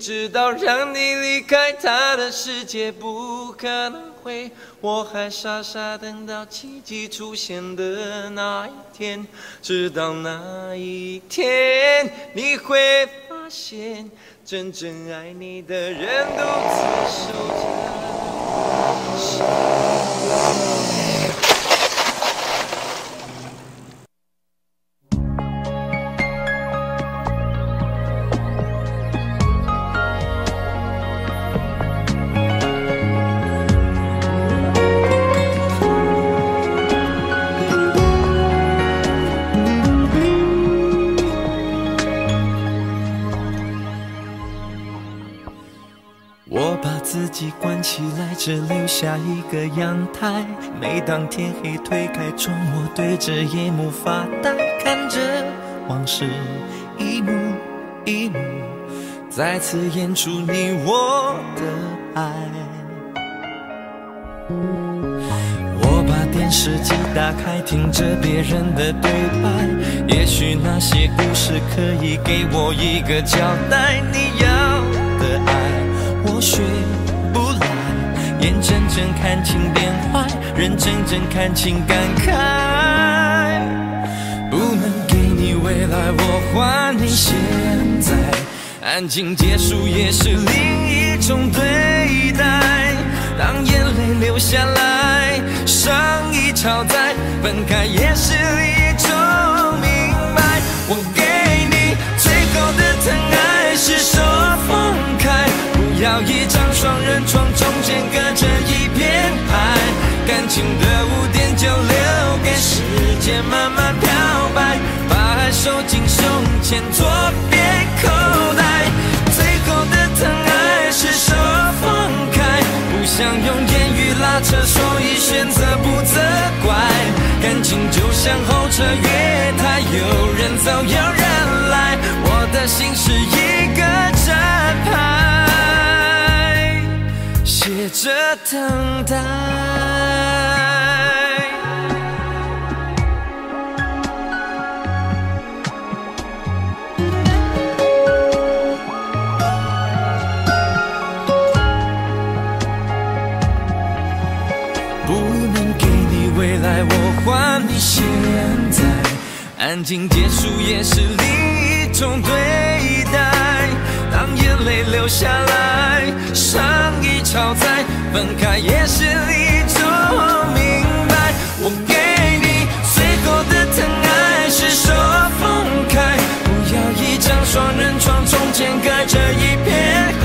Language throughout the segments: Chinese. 直到让你离开他的世界不可能回，我还傻傻等到奇迹出现的那一天。直到那一天，你会发现，真正爱你的人独自守着。己关起来，只留下一个阳台。每当天黑推开窗，我对着夜幕发呆，看着往事一幕一幕，再次演出你我的爱。我把电视机打开，听着别人的对白，也许那些故事可以给我一个交代。你要的爱我学不来，眼睁睁看情变坏，人睁睁看情感慨。不能给你未来，我还你现在。安静结束也是另一种对待。当眼泪流下来，伤已超载，分开也是一种明白。我给你最后的疼爱，是手放开。 要一张双人床，中间隔着一片海，感情的污点就留给时间慢慢漂白，把爱收进胸前左边口袋。最后的疼爱是手放开，不想用言语拉扯，所以选择不责怪。感情就像候车月台，有人走有人来，我的心是一个站牌。 写着等待，不能给你未来，我还你现在。安静结束也是另一种对待。当眼泪流下来，伤已。 超载，分开也是一种明白。我给你最后的疼爱是手放开，不要一张双人床，中间隔着一片海，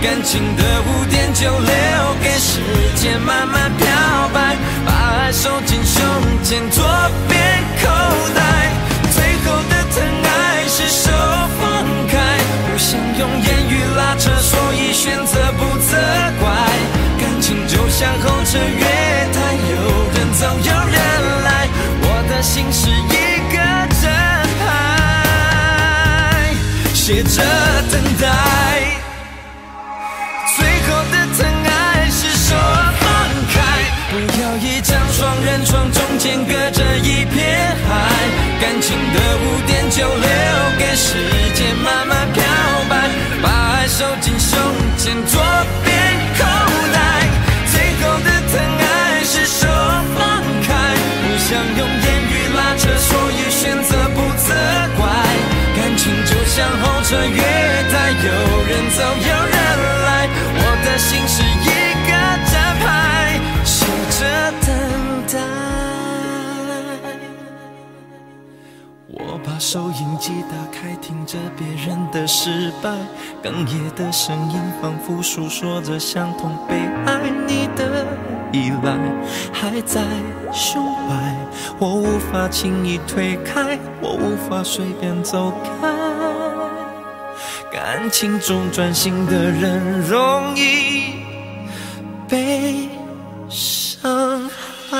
感情的污点就留给时间慢慢漂白，把爱收进胸前左边口袋。最后的疼爱是手放开，不想用言语拉扯，所以选择不责。 像候车月台，有人走有人来，我的心是一个站牌，写着等待。最后的疼爱是手放开，不要一张双人床，中间隔着一片海，感情的污点就留给时间慢慢漂白，把爱收进胸前左边口袋。 想用言语拉扯，所以选择不责怪。感情就像候车月台，有人走有人来，我的心是一个站牌，写着等待。我把收音机打开，听着别人的失败，哽咽的声音仿佛诉说着相同悲哀。你的依赖还在胸怀。 我无法轻易推开，我无法随便走开。感情中专心的人容易被伤害。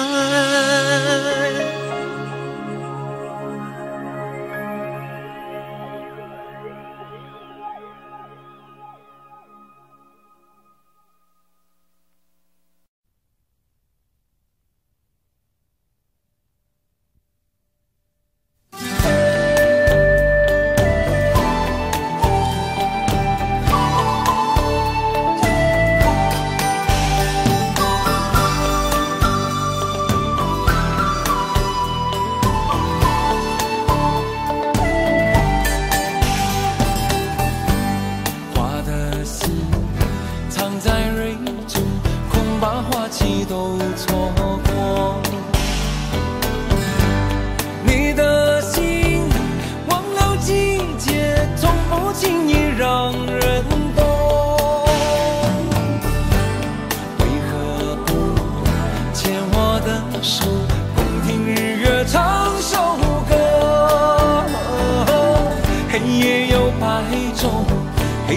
黑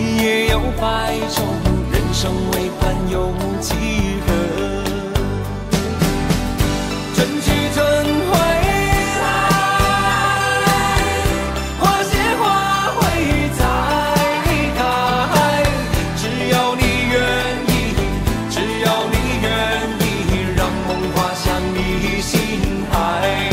夜有白昼，人生为盼。永几何？春去春回来，花谢花会再开。只要你愿意，只要你愿意，让梦划向你心海。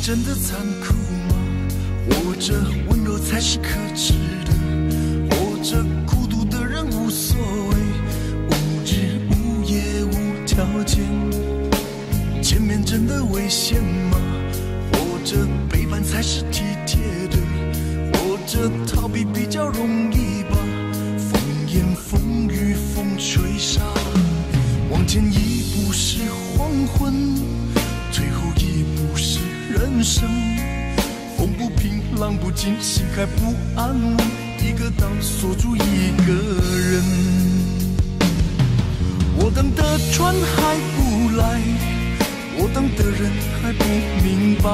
真的残酷吗？活着温柔才是可耻的，活着孤独的人无所谓，无日无夜无条件。见面真的危险吗？活着陪伴才是体贴的，活着逃避比较容易吧。风言风语风吹沙，往前一步是黄昏，退后一步是。 人生风不平浪不静，心还不安稳，一个岛锁住一个人。我等的船还不来，我等的人还不明白，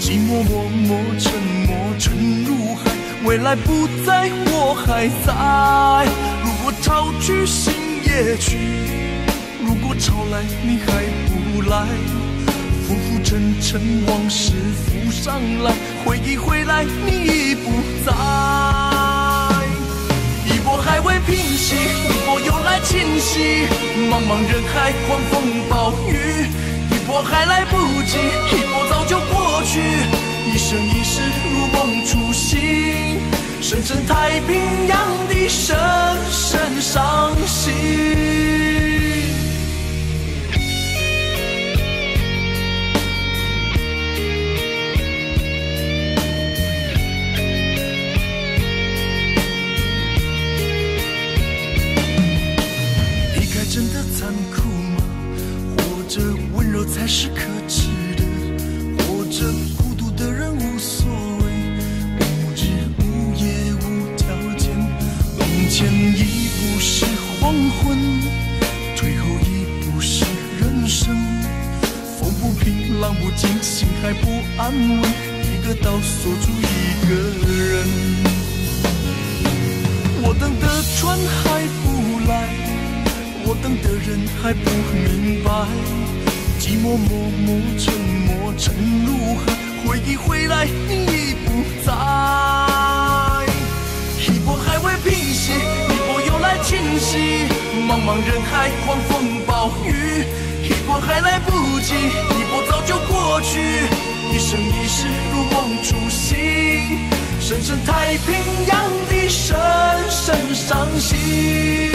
寂寞默默沉没沉入海，未来不在，我还在。如果潮去心也去，如果潮来你还不来。 浮浮沉沉，往事浮上来，回忆回来，你已不在。一波还未平息，一波又来侵袭。茫茫人海，狂风暴雨，一波还来不及，一波早就过去。一生一世，如梦初醒，深深太平洋的深深伤心。是可耻的，活着孤独的人无所谓，无日无夜无条件，往前一步是黄昏，退后一步是人生。风不平，浪不静，心还不安稳，一个岛锁住一个人。我等的船还不来，我等的人还不明白。 寂寞默默沉默沉入海，回忆回来已不在。一波还未平息，一波又来侵袭。茫茫人海，狂风暴雨，一波还来不及，一波早就过去。一生一世如梦初醒，深深太平洋的深深伤心。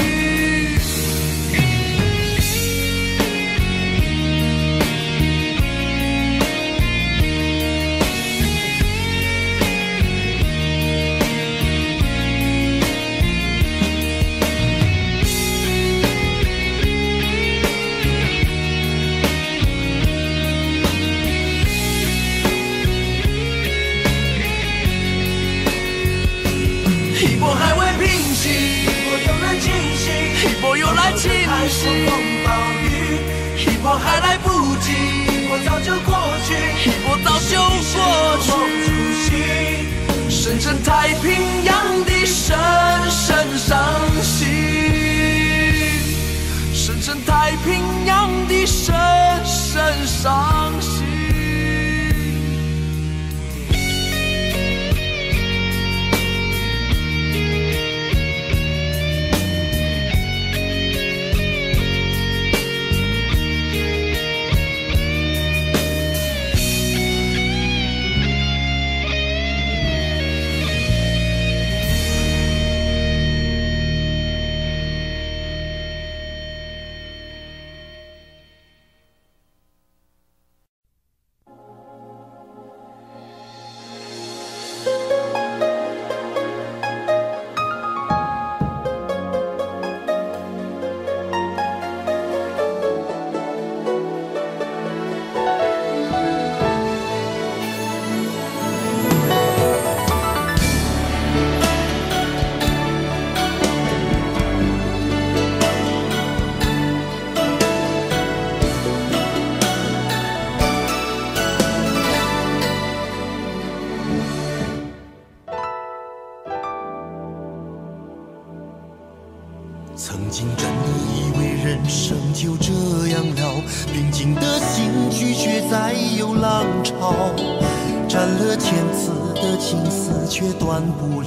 断不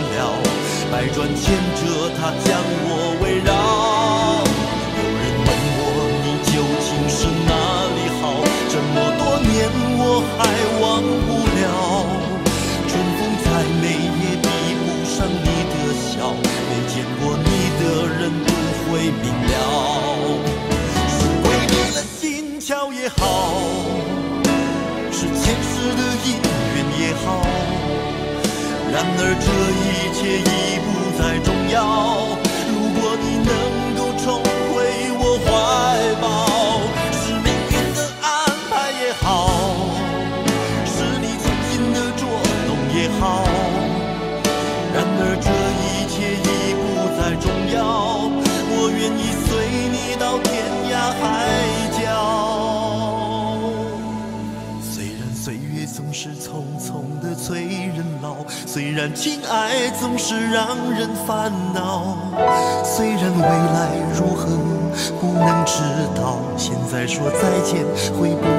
了。百转千折，它将我围绕。有人问我你究竟是哪里好？这么多年我还忘不了。春风再美也比不上你的笑，没见过你的人不会明了。是鬼迷了心窍也好，是前世的姻缘也好。 然而这一切已不再重要。如果你能够重回我怀抱，是命运的安排也好，是你精心的捉弄也好。然而这一切已不再重要，我愿意随你到天涯海角。虽然岁月总是匆匆的催人老。 虽然情爱总是让人烦恼，虽然未来如何不能知道，现在说再见会不会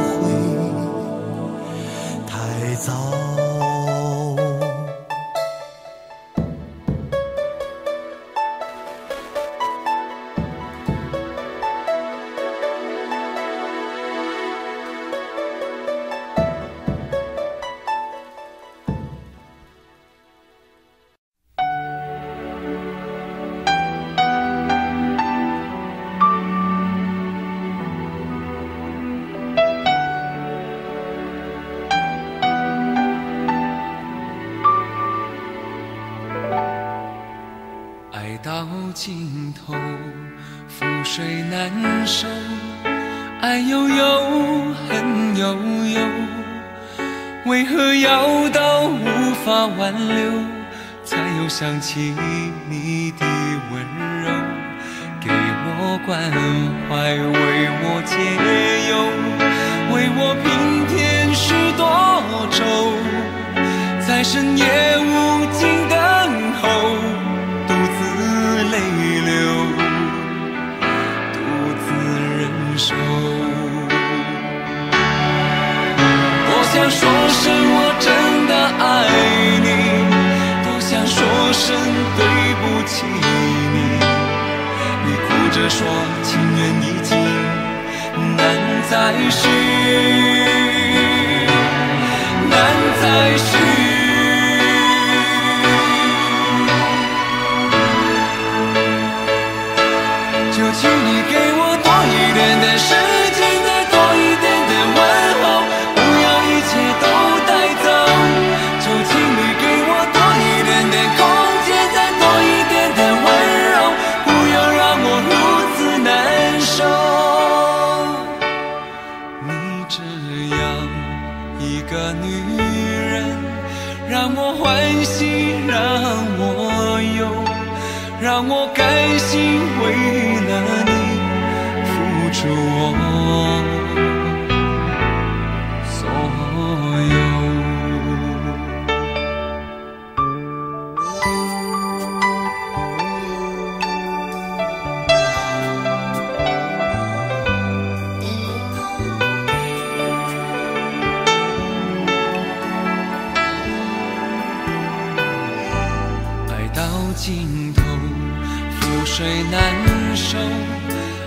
太早？想起你的温柔，给我关怀，为我解忧，为我平添许多愁，在深夜无尽等候，独自泪流，独自忍受。多想说声我真的爱你。 说声对不起你，你哭着说情缘已尽难再续，难再续。就请你给我多一点点时间，再多一点点问候，不要一切都带走。就请你给我多一点点空间。 让我甘心为了你付出我所有，爱到尽。 水难收，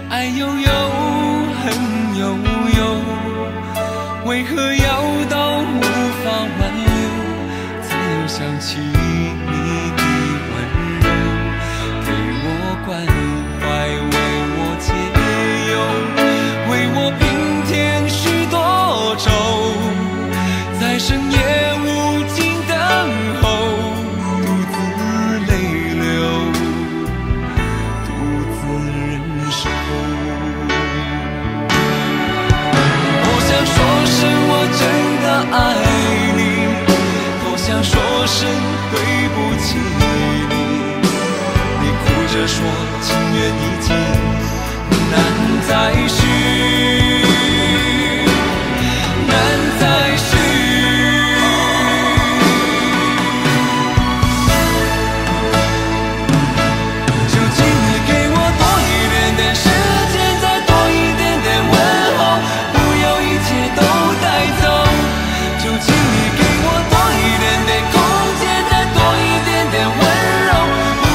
爱悠悠，恨悠悠，为何要到无法挽留？才又想起你的温柔，给我关怀，为我解忧，为我平添许多愁，在深夜无尽等候。 爱你，多想说声对不起你。你哭着说情缘已尽难再续，难再续。就请你给我多一点点时间，再多一点点问候，不要一切都带走。 请你给我多一点点空间，再多一点点温柔。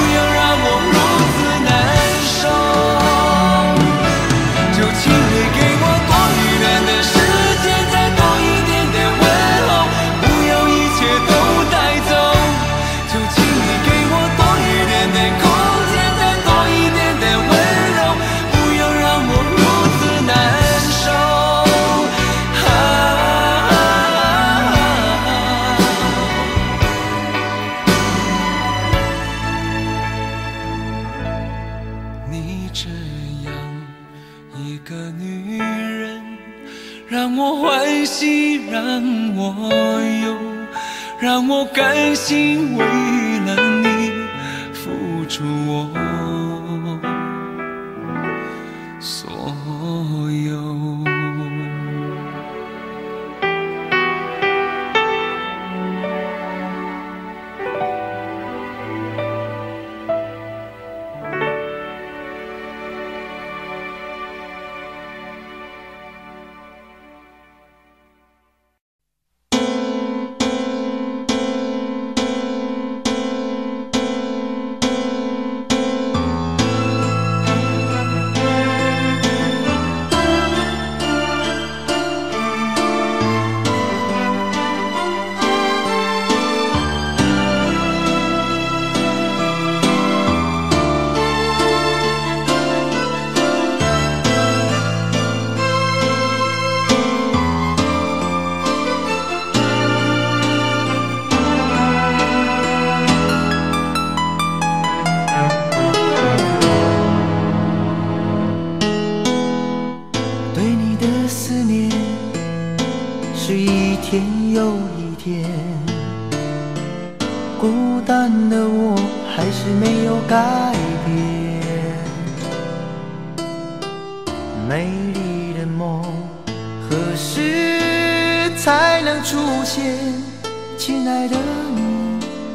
欢喜让我有，让我甘心为了你付出我所有。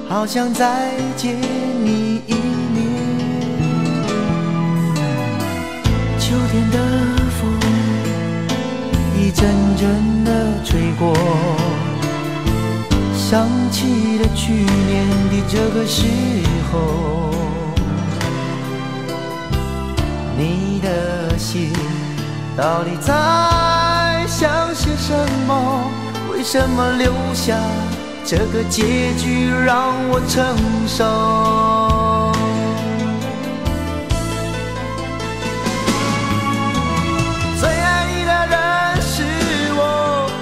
好想再见你一面。秋天的风一阵阵的吹过，想起了去年的这个时候，你的心到底在想些什么？为什么留下这个结局让我承受？最爱你的人是我，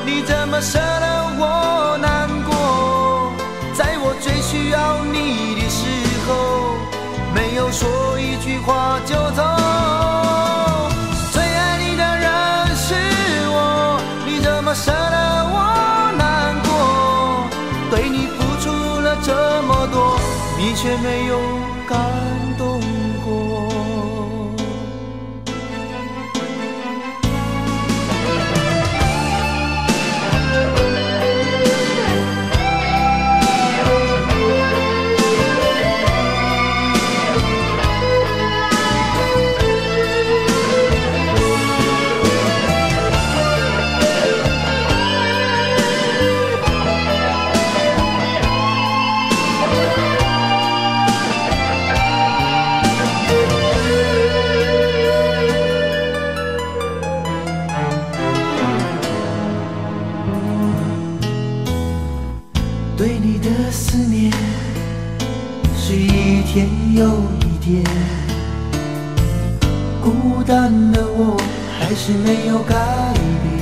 你怎么舍得我难过？在我最需要你的时候，没有说一句话就走。最爱你的人是我，你怎么舍得我？对你付出了这么多，你却没有感动过。又一天，孤单的我还是没有改变。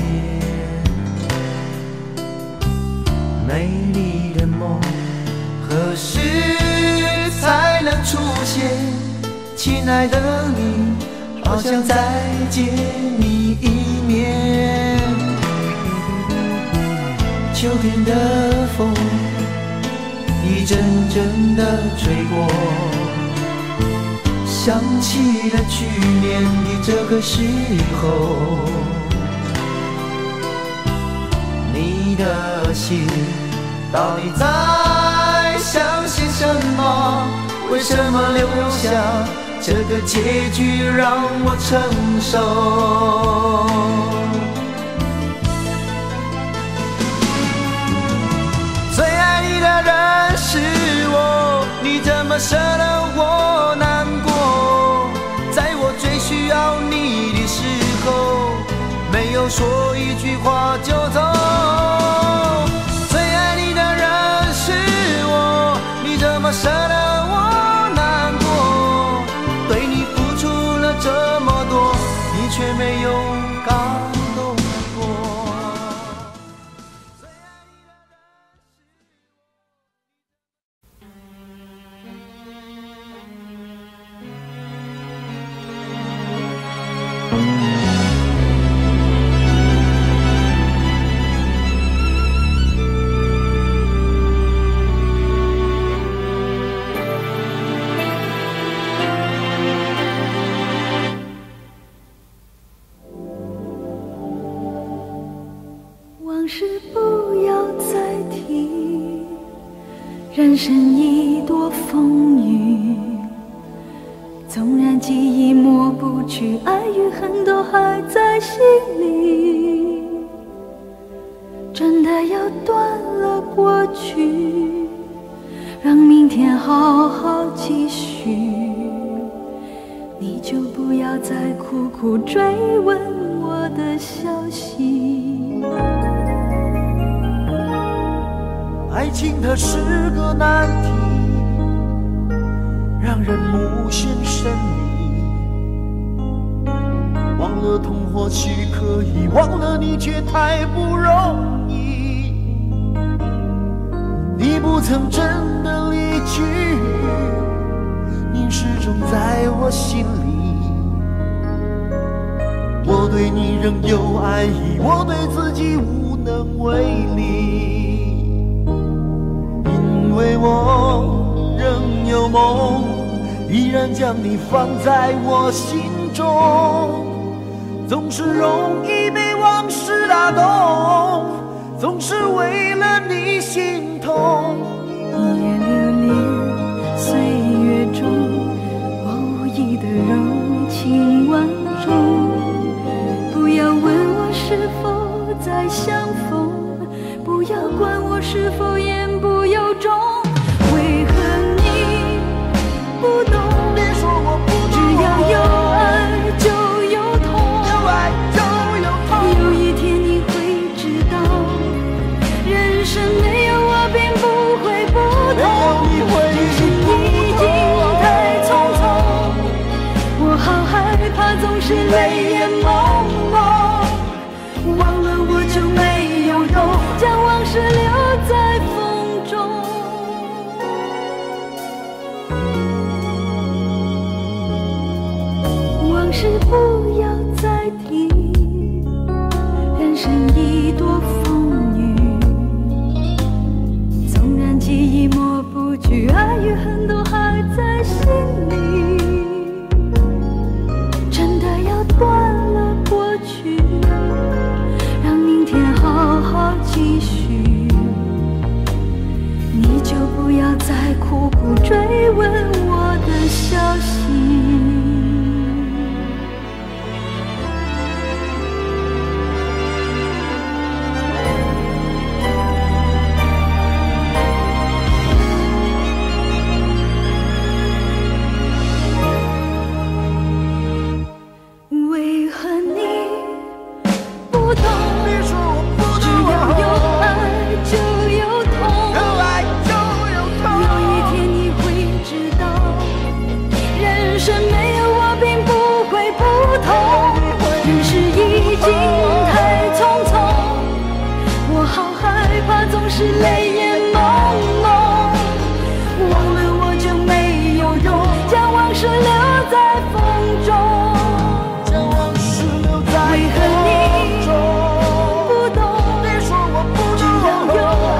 美丽的梦何时才能出现？亲爱的你，好想再见你一面。秋天的风一阵阵的吹过，想起了去年的这个时候，你的心到底在想些什么？为什么留下这个结局让我承受？最爱你的人是我，你怎么舍得我难过？需要你的时候，没有说一句话就走。最爱你的人是我，你怎么舍得我难过？对你付出了这么多，你却没有感动过。往事不要再提，人生已多风雨。纵然记忆抹不去，爱与恨都还在心里。真的要断了过去，让明天好好继续。你就不要再苦苦追问我的消息。爱情它是个难题，让人无限神秘。忘了痛或许可以，忘了你却太不容易。你不曾真的离去，你始终在我心里。我对你仍有爱意，我对自己无能为力。因为我仍有梦，依然将你放在我心中。总是容易被往事打动，总是为了你心痛。一夜流连岁月中，我无意的柔情万种。不要问我是否再相逢，不要管我是否言不由衷。为何你不懂？别说我不懂，只要有爱就有痛，有爱就有痛。有一天你会知道，人生没有我并不会不同。人生已经太匆匆，我好害怕总是泪眼朦胧。忘了我就没有用，将往事留在风。往事不要再提，人生已多风雨。纵然记忆抹不去，爱与恨都还在心里。真的要断了过去，让明天好好继续。你就不要再苦苦追问我的消息。是泪眼朦胧，忘了我就没有用，将往事留在风中。将往事留在风中。为何你不懂？别说我不懂。只要有爱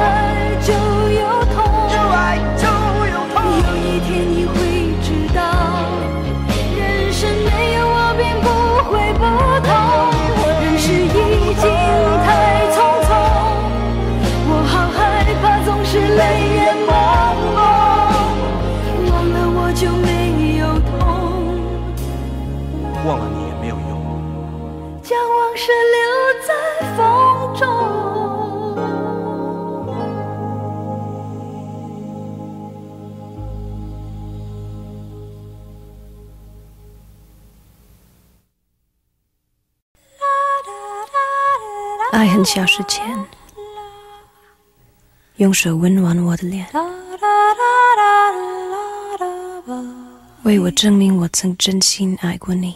就有痛，有爱就有痛。有一天你会知道，人生没有我并不会不同。人世已经太。是泪眼朦胧，忘了我就没有痛，忘了你也没有用，将往事留在风中。爱很小时前。用手温暖我的脸，为我证明我曾真心爱过你。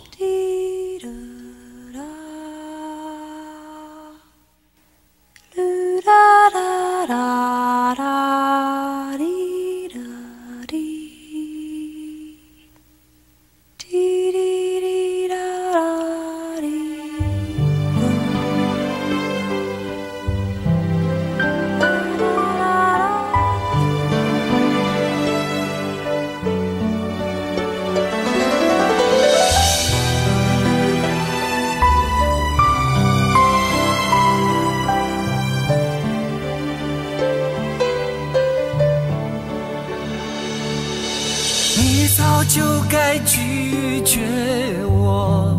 就该拒绝我，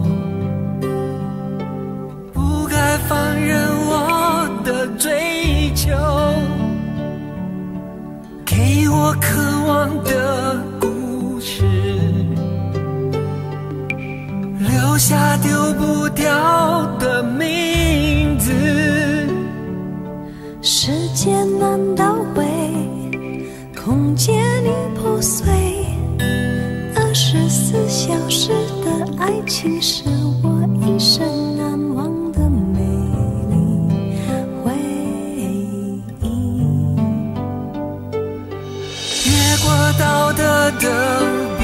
不该放任我的追求，给我渴望的故事，留下丢不掉的名字。时间难倒回，空间已破碎。 24小时的爱情是我一生难忘的美丽回忆。越过道德的边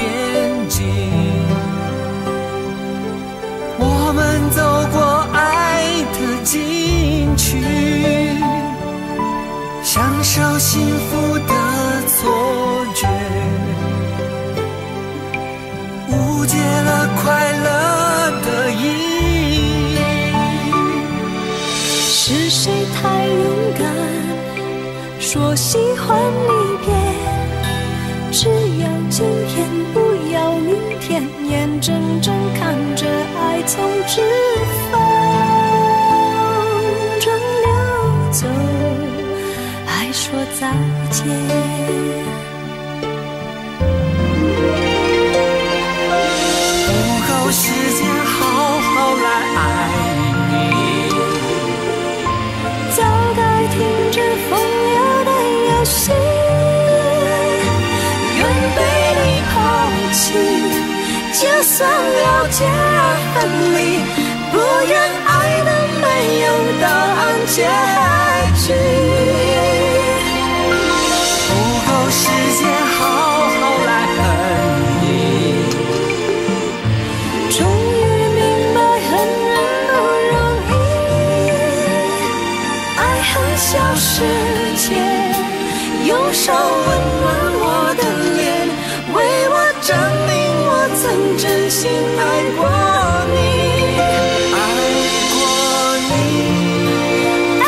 境，我们走过爱的禁区，享受幸福的错觉。 误解了快乐的意义。是谁太勇敢，说喜欢离别？只要今天，不要明天，眼睁睁看着爱从指缝中溜走，还说再见。 时间好好来爱你，早该停止风流的游戏，愿被你抛弃，就算了解分离，不愿爱的没有答案结局。不够时间好好来爱你。 小世界，用手温暖我的脸，为我证明我曾真心爱过你，爱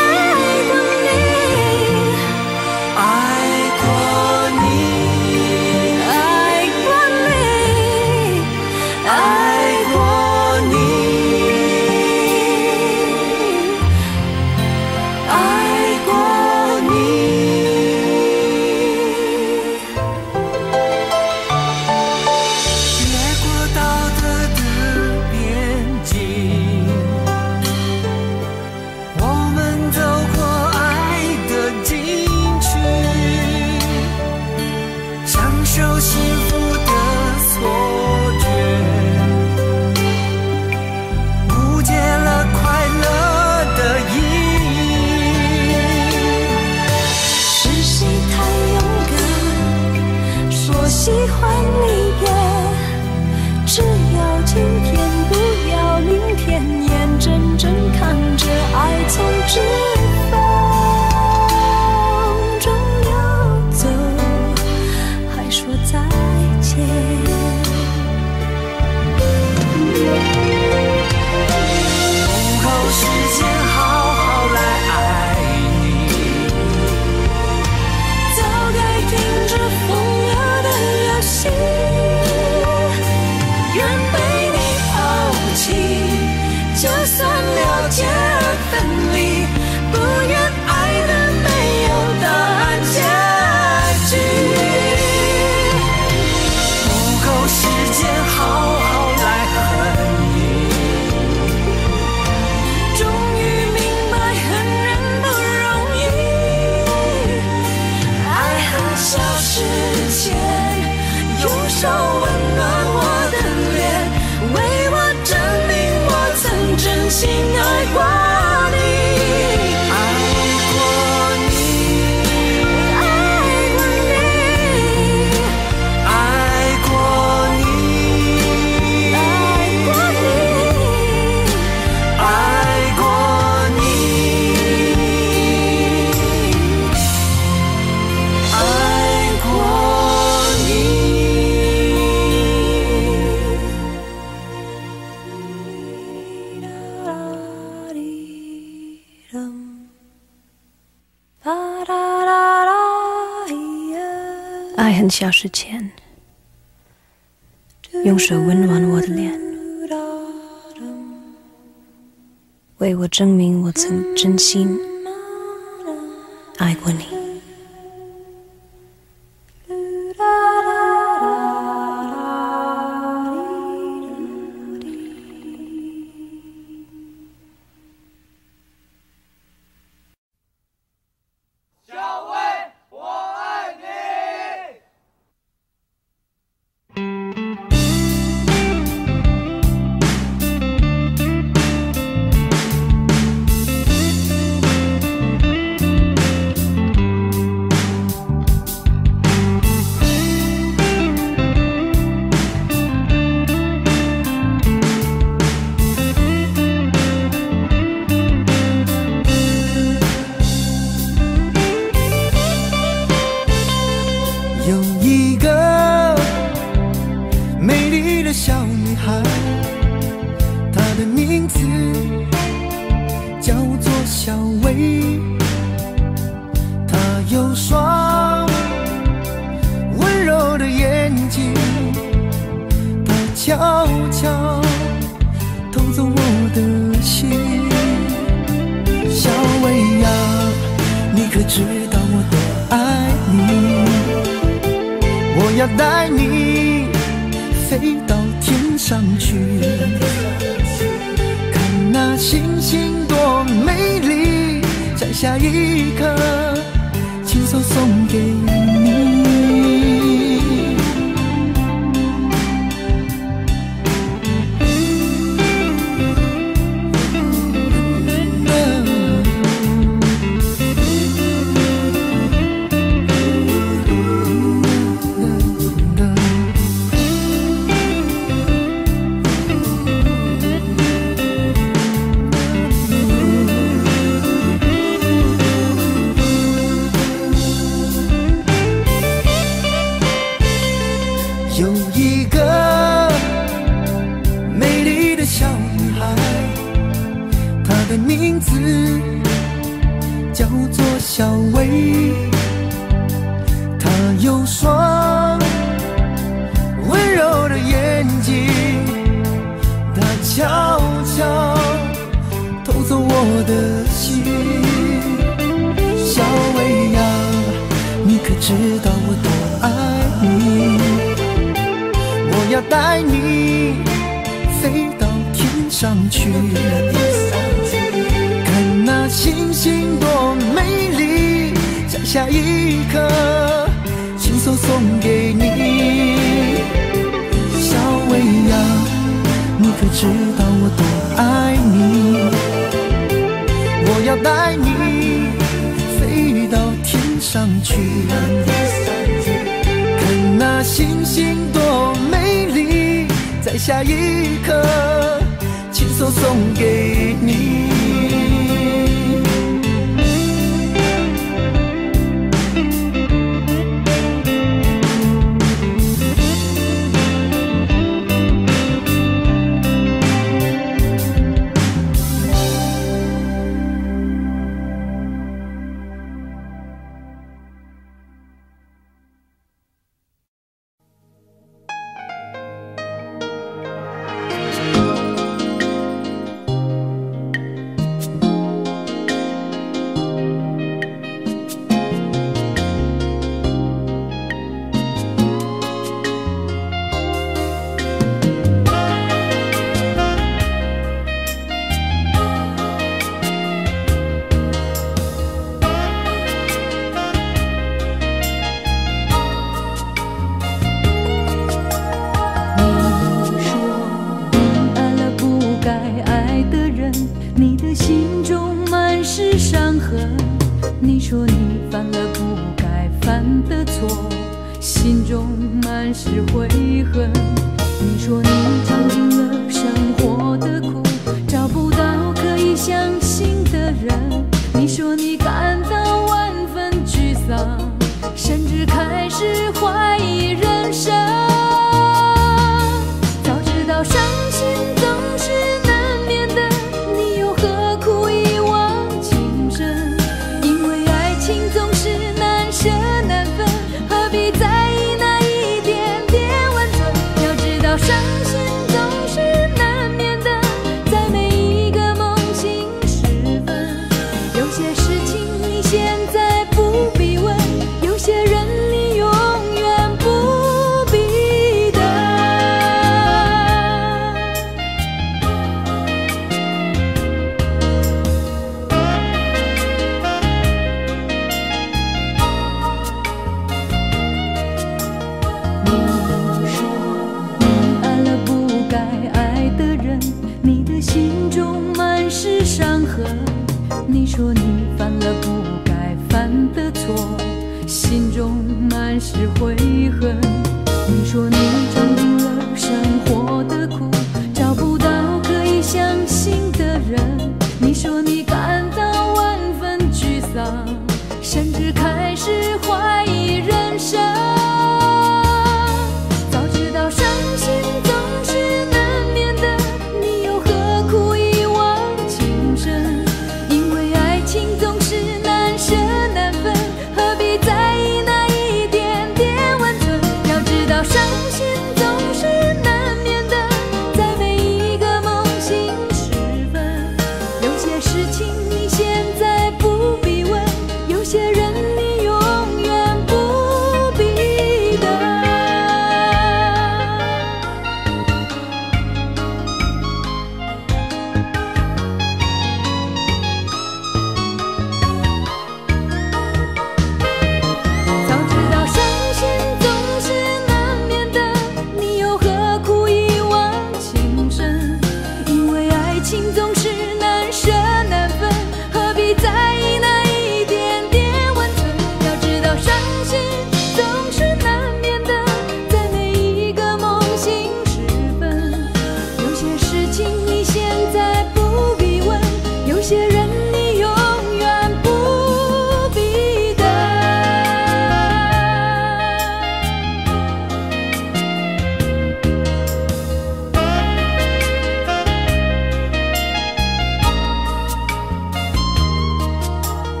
很小时前，用手温暖我的脸，为我证明我曾真心爱过你。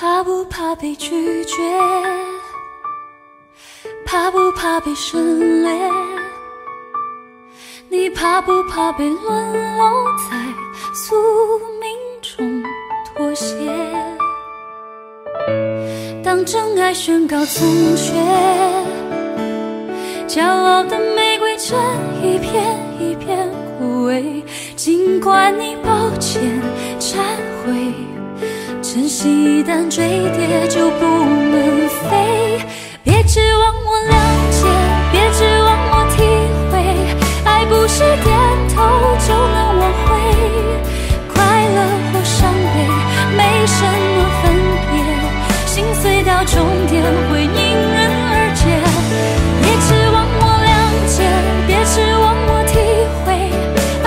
怕不怕被拒绝？怕不怕被省略？你怕不怕被沦落在宿命中妥协？当真爱宣告从缺，骄傲的玫瑰正一片一片枯萎，尽管你抱歉忏悔。 珍惜，但追跌就不能飞。别指望我了解，别指望我体会，爱不是点头就能挽回。快乐或伤悲，没什么分别，心碎到终点会迎刃而解。别指望我了解，别指望我体会，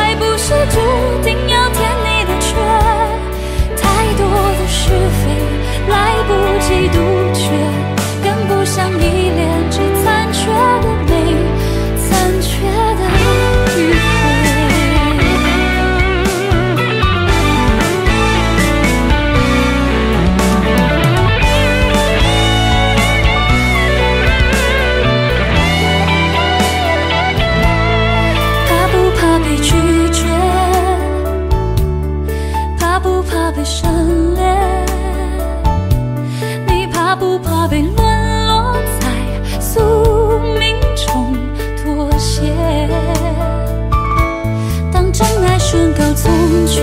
爱不是注定要填你的缺。 是非来不及杜绝，跟不上依恋这残缺的美，残缺的迂回。怕不怕被拒绝？怕不怕被省略？ 被沦落在宿命中妥协，当真爱宣告从缺，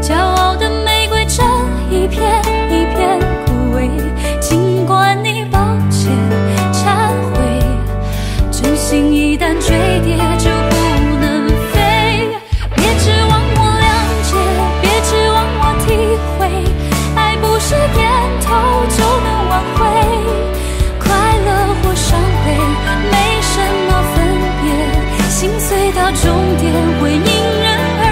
骄傲的玫瑰正一片一片枯萎。尽管你抱歉忏悔，真心一旦坠跌就不能飞。别指望我了解，别指望我体会，爱不是点。 就能挽回，快乐或伤悲，没什么分别，心碎到终点会迎刃而解。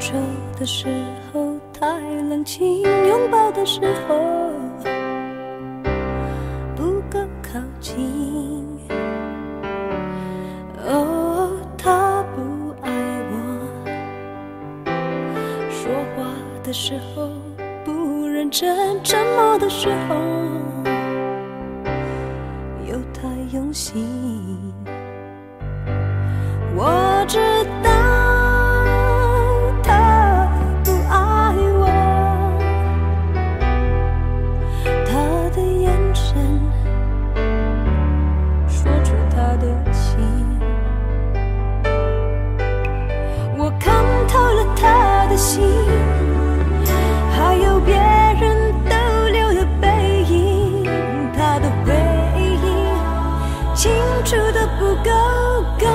愁的时候太冷清，拥抱的时候不够靠近。哦，他不爱我，说话的时候不认真，沉默的时候又太用心。我知道他不爱我，他的眼神说出他的心，我看透了他的心，还有别人逗留的背影，他的回忆清楚的不够干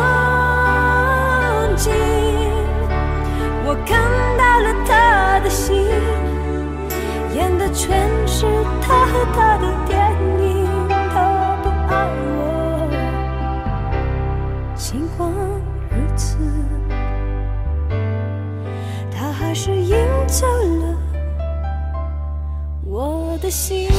净，我看到了他的心，演的全是他和他的电影，他不爱我，情况如此，他还是赢走了我的心。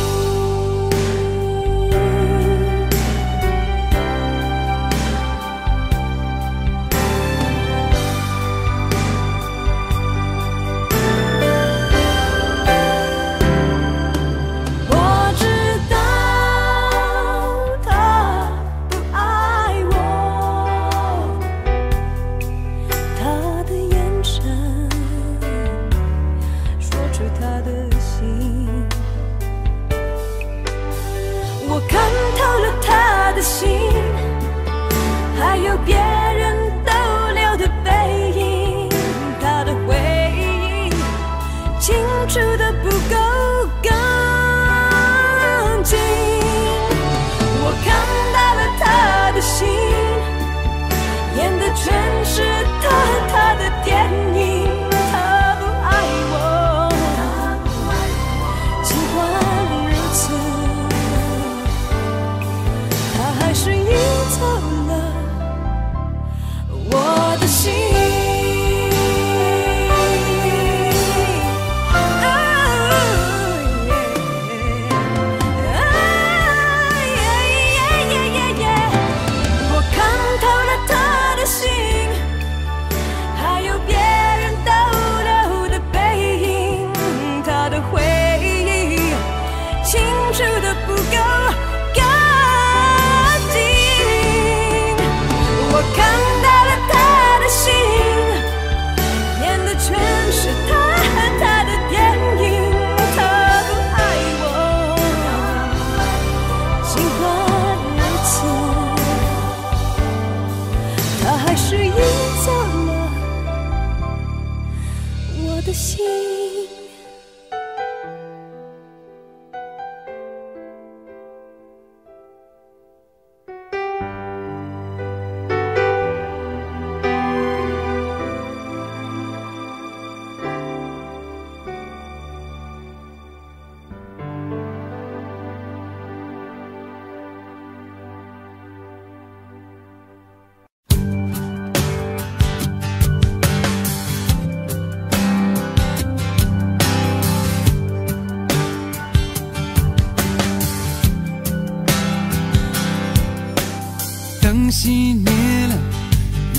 熄灭了，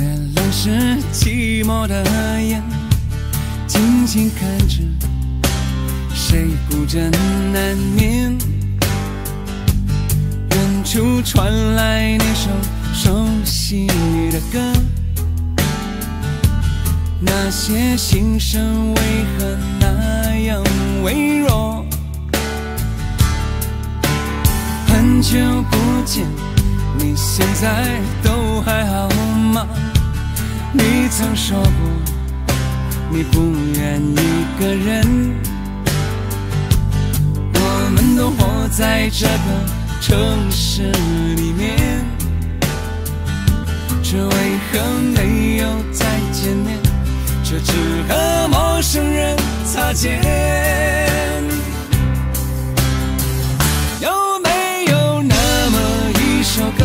原来是寂寞的眼，静静看着谁孤枕难眠。远处传来那首熟悉的歌，那些心声为何那样微弱？很久不见。 你现在都还好吗？你曾说过你不愿一个人。我们都活在这个城市里面，却为何没有再见面？却只和陌生人擦肩。 这首歌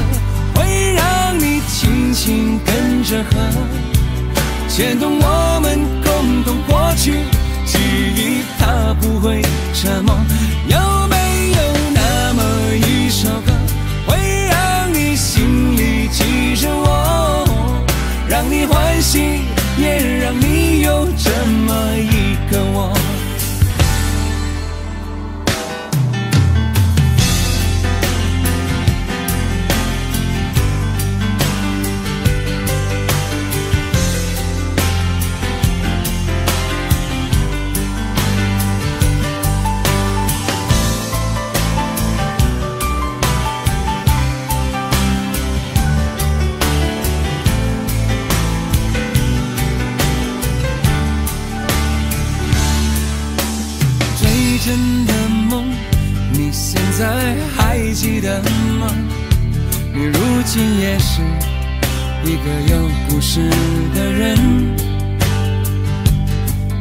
会让你轻轻跟着和，牵动我们共同过去，至于它不会沉默。有没有那么一首歌，会让你心里记着我，让你欢喜，也让你有这么一个我。 真的梦，你现在还记得吗？你如今也是一个有故事的人。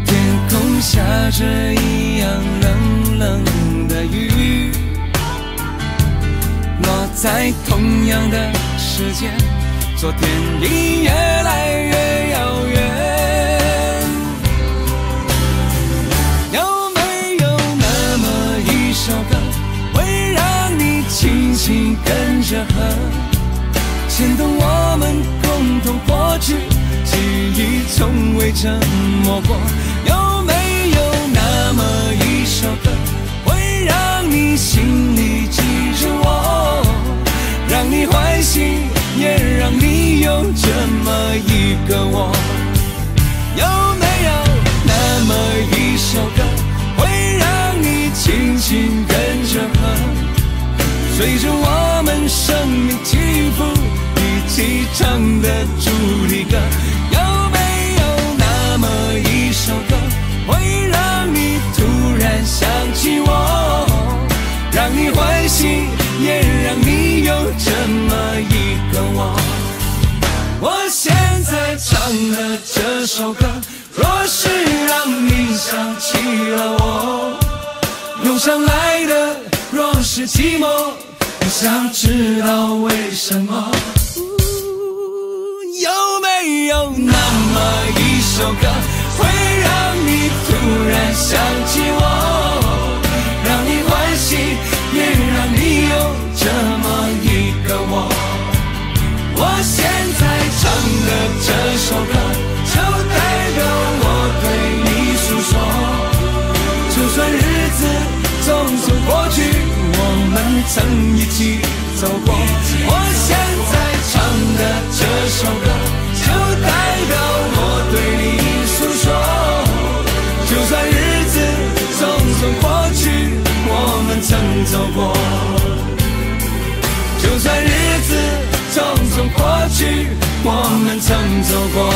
天空下着一样冷冷的雨，落在同样的时间，昨天已越来越遥远。 轻轻跟着和，牵动我们共同过去，记忆从未沉默过。有没有那么一首歌，会让你心里记着我，让你欢喜，也让你有这么一个我？有没有那么一首歌，会让你轻轻跟着和？ 随着我们生命起伏，一起唱的主题歌，有没有那么一首歌，会让你突然想起我，让你欢喜，也让你有这么一个我。我现在唱的这首歌，若是让你想起了我，涌上来的若是寂寞。 我想知道为什么，有没有那么一首歌，会让你突然想起我，让你欢喜，也让你有这么一个我。我现在唱的这首歌，就代表我对你诉说，就算日子。 匆匆过去，我们曾一起走过。我现在唱的这首歌，就代表我对你诉说。就算日子匆匆过去，我们曾走过。就算日子匆匆过去，我们曾走过。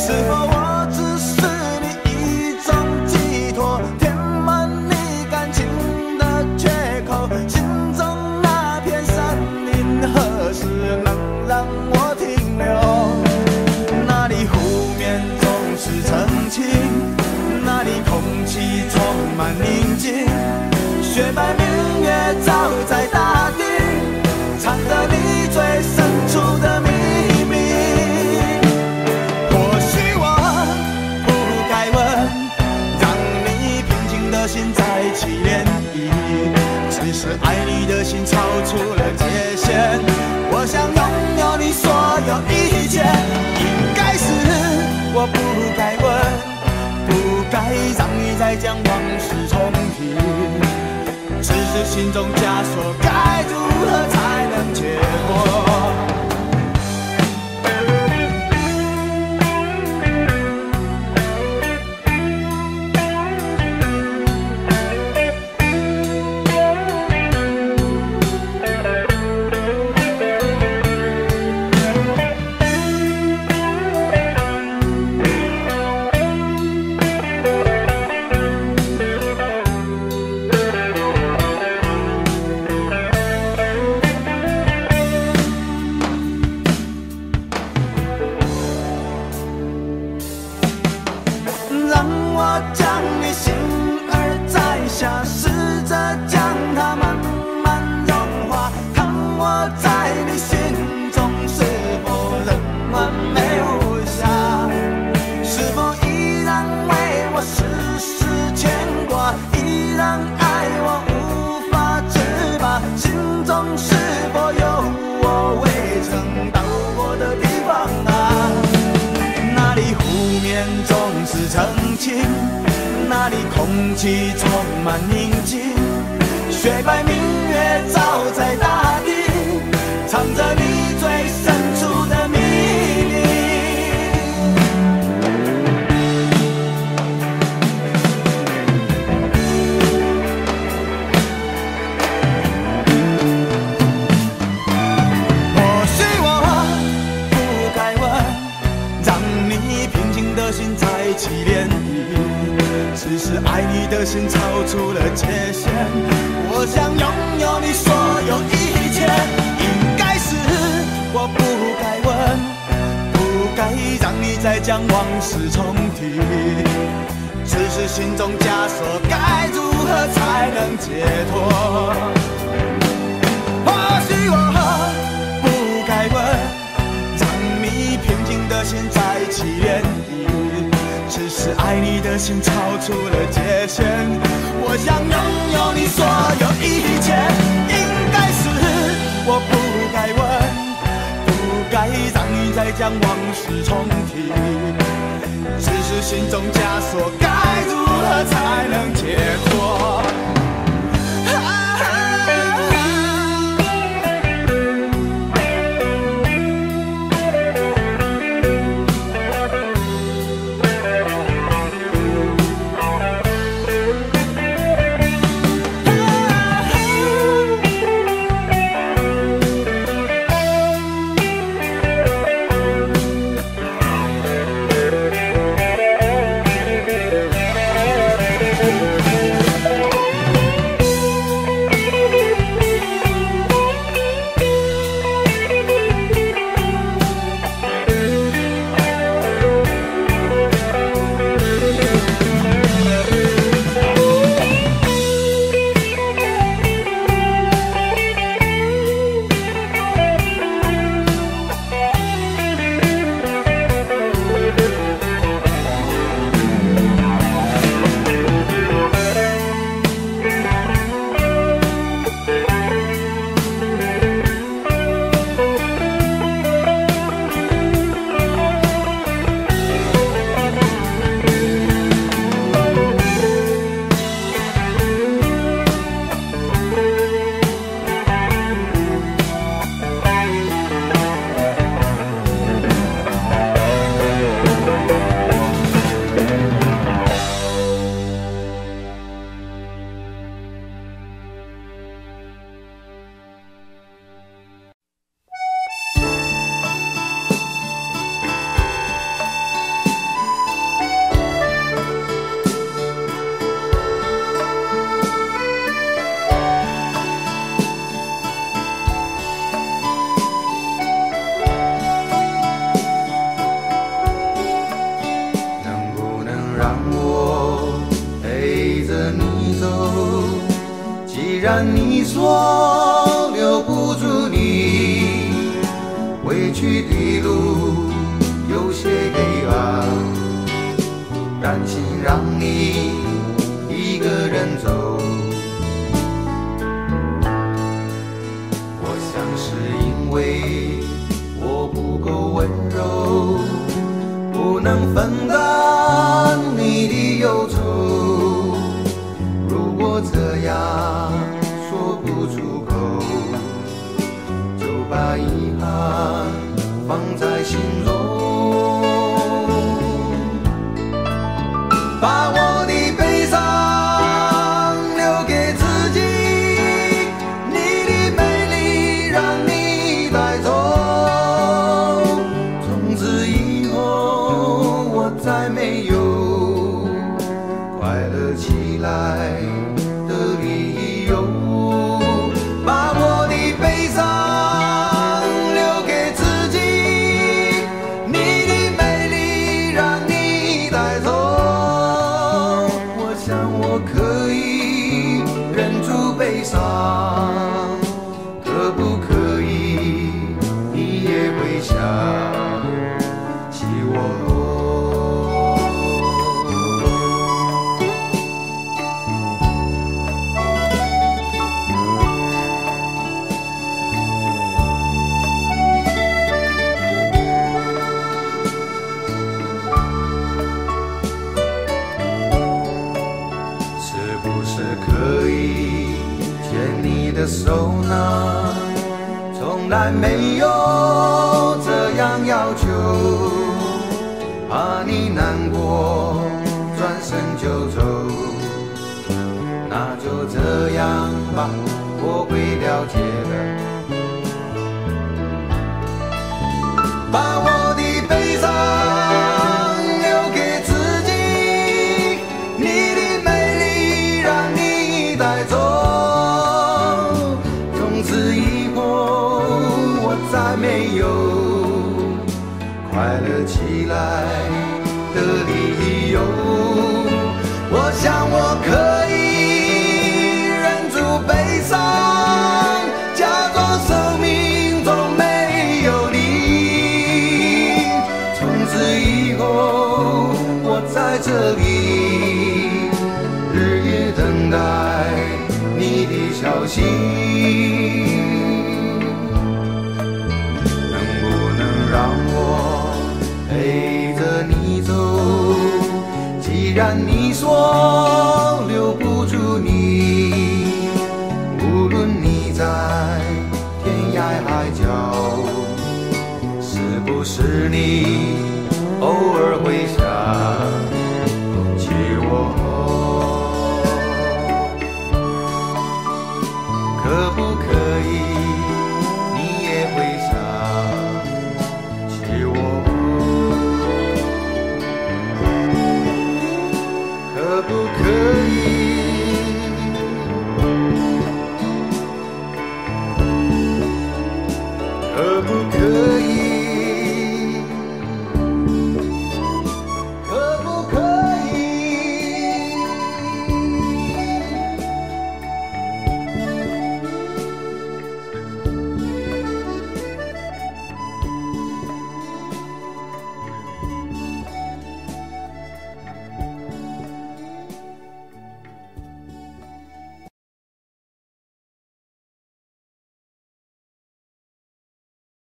是否我只是你一种？雪白明月照在大地，藏着你最深处的秘密。或许我不该问，让你平静的心再起涟漪。只是爱你的心超出了界限，我想拥有你所有一切。应该是我不该问。 不该让你再将往事重提，只是心中枷锁该如何才能解脱？ 那里空气充满宁静，雪白明月照在大地，藏着你最深处的秘密。或许我不该问，让你平静的心再起涟漪。 只是爱你的心超出了界限，我想拥有你所有一切。应该是我不该问，不该让你再将往事重提。只是心中枷锁该如何才能解脱？或许我不该问，让你平静的心再起涟漪。 只是爱你的心超出了界限，我想拥有你所有一切。应该是我不该问，不该让你再将往事重提。只是心中枷锁该如何才能解脱？既然你说留不住你，回去的路有些黑暗，担心让你一个人走。我想是因为我不够温柔，不能分担你的忧愁。 这样说不出口，就把遗憾放在心中，把我的悲伤留给自己，你的美丽让你带走。从此以后，我再没有快乐起来。 可不可以你也会想起我？ 的手呢，从来没有这样要求，怕你难过，转身就走。那就这样吧，我会了解的。把我的悲伤留给自己，你的美丽让你带走。 再没有快乐起来的理由。我想我可以忍住悲伤，假装生命中没有你。从此以后，我在这里日夜等待你的消息。 陪着你走，既然你说留不住你，无论你在天涯海角，是不是你偶尔会想起我？可不可以？ 可不可以？